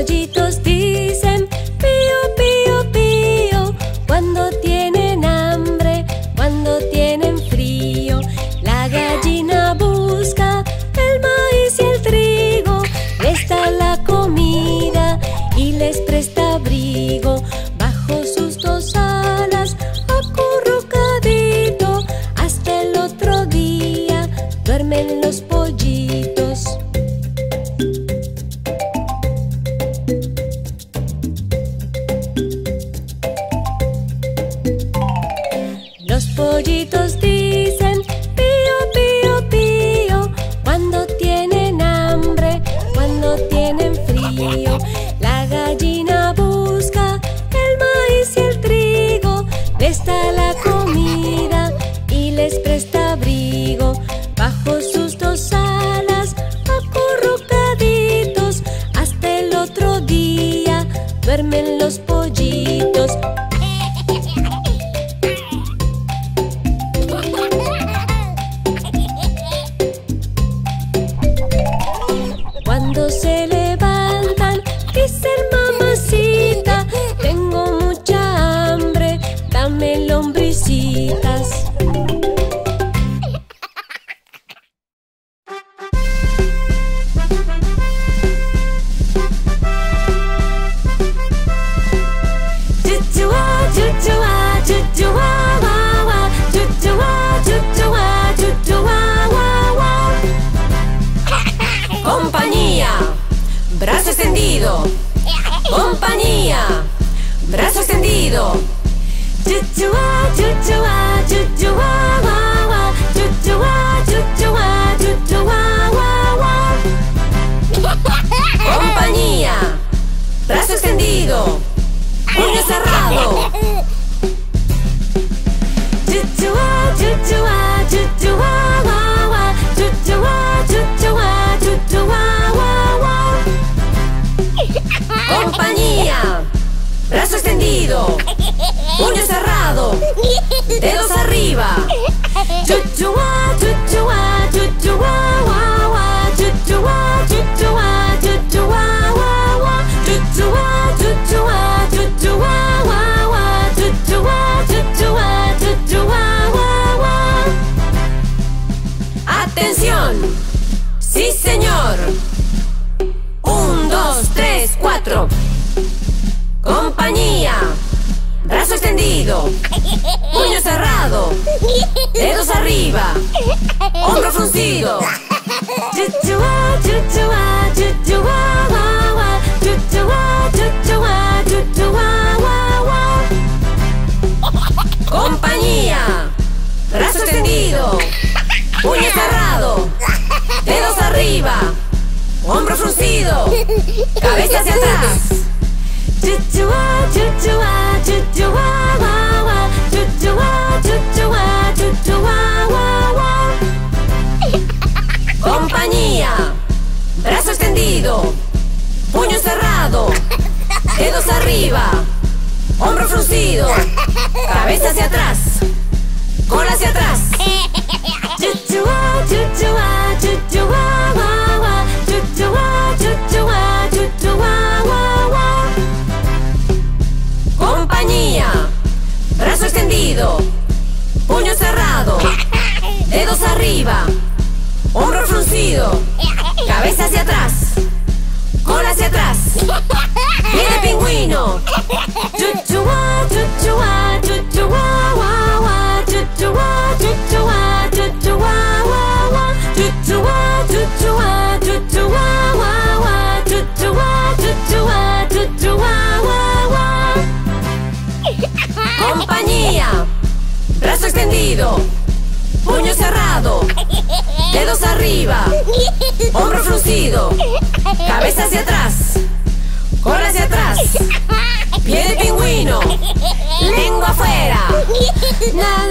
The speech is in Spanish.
pollitos dicen pío, pío, pío cuando tienen hambre, cuando tienen frío. La gallina busca el maíz y el trigo, les da la comida y les presta abrigo. Bajo sus dos alas, acurrucadito, hasta el otro día duermen los pollitos. Los pollitos dicen pío, pío, pío cuando tienen hambre, cuando tienen frío. La gallina busca el maíz y el trigo, les da la comida y les presta abrigo. Bajo sus dos alas, acurrucaditos, hasta el otro día duermen los pollitos. Cuando se levantan, dicen mamacita, tengo mucha hambre, dame lombricitas. ChuChuWa, ChuChuWa, ChuChuWa, wa wa, ChuChuWa, ChuChuWa, ChuChuWa, wa wa. Compañía, brazo extendido. Compañía, brazo extendido. ChuChuWa, ChuChuWa, ChuChuWa, wa wa, ChuChuWa, ChuChuWa, ChuChuWa, wa wa. Compañía, brazo extendido. Puño cerrado. ChuChuWa, ChuChuWa, ChuChuWa, wa wa, ChuChuWa, ChuChuWa, ChuChuWa, wa wa. Compañía, brazo extendido, puño cerrado, dedos arriba. ChuChuWa, ChuChuWa, ChuChuWa, wa wa, ChuChuWa, ChuChuWa, ChuChuWa, wa wa, ChuChuWa, ChuChuWa. ¡Atención! ¡Sí, señor! 1, 2, 3, 4. Compañía, brazo extendido, puño cerrado, dedos arriba, hombro fruncido. ChuChuWa, ChuChuWa, ChuChuWa, wa wa, ChuChuWa, ChuChuWa, ChuChuWa, wa wa. Compañía, brazo extendido, puño cerrado, dedos arriba, hombro fruncido, cabeza hacia atrás. ChuChuWa, ChuChuWa, ChuChuWa, wa wa, ChuChuWa, ChuChuWa, ChuChuWa, wa wa. Compañía, brazo extendido, puño cerrado, dedos arriba, hombro fruncido, cabeza hacia atrás, cola hacia atrás. ChuChuWa, ChuChuWa, ChuChuWa, wa wa, ChuChuWa, ChuChuWa, ChuChuWa, wa wa. Compañía, brazo extendido, puño cerrado, dedos arriba, hombro fruncido, cabeza hacia atrás, cola hacia atrás. Viene pingüino. ChuChuWa, ChuChuWa, ChuChuWa, wa wa, ChuChuWa, ChuChuWa, ChuChuWa, wa wa, ChuChuWa, ChuChuWa, ChuChuWa, wa wa, ChuChuWa, ChuChuWa, ChuChuWa, wa wa. Compañía, brazo extendido, puño cerrado, dedos arriba, hombro fruncido, cabeza hacia atrás, cola hacia atrás. Pie de pingüino, lengua afuera. Nada.